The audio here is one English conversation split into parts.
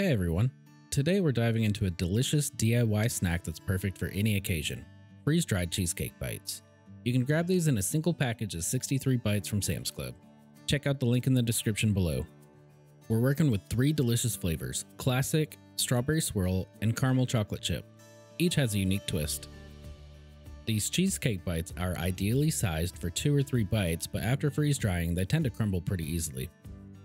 Hey everyone, today we're diving into a delicious DIY snack that's perfect for any occasion, freeze-dried cheesecake bites. You can grab these in a single package of 63 bites from Sam's Club. Check out the link in the description below. We're working with three delicious flavors, classic, strawberry swirl, and caramel chocolate chip. Each has a unique twist. These cheesecake bites are ideally sized for 2 or 3 bites, but after freeze-drying, they tend to crumble pretty easily.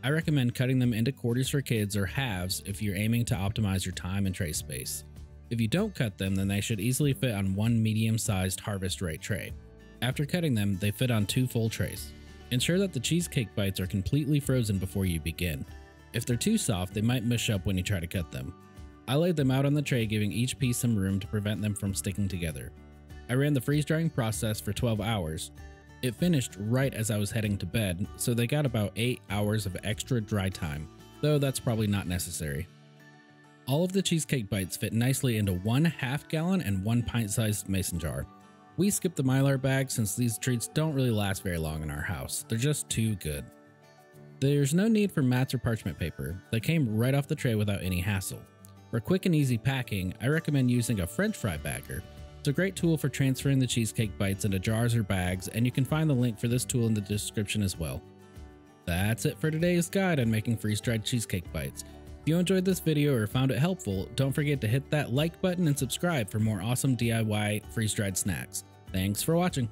I recommend cutting them into quarters for kids or halves if you're aiming to optimize your time and tray space. If you don't cut them, then they should easily fit on one medium-sized Harvest Right tray. After cutting them, they fit on 2 full trays. Ensure that the cheesecake bites are completely frozen before you begin. If they're too soft, they might mush up when you try to cut them. I laid them out on the tray, giving each piece some room to prevent them from sticking together. I ran the freeze-drying process for 12 hours. It finished right as I was heading to bed, so they got about 8 hours of extra dry time, though that's probably not necessary. All of the cheesecake bites fit nicely into one half-gallon and one pint-sized mason jar. We skipped the Mylar bag since these treats don't really last very long in our house. They're just too good. There's no need for mats or parchment paper. They came right off the tray without any hassle. For quick and easy packing, I recommend using a French fry bagger. It's a great tool for transferring the cheesecake bites into jars or bags, and you can find the link for this tool in the description as well. That's it for today's guide on making freeze-dried cheesecake bites. If you enjoyed this video or found it helpful, don't forget to hit that like button and subscribe for more awesome DIY freeze-dried snacks. Thanks for watching.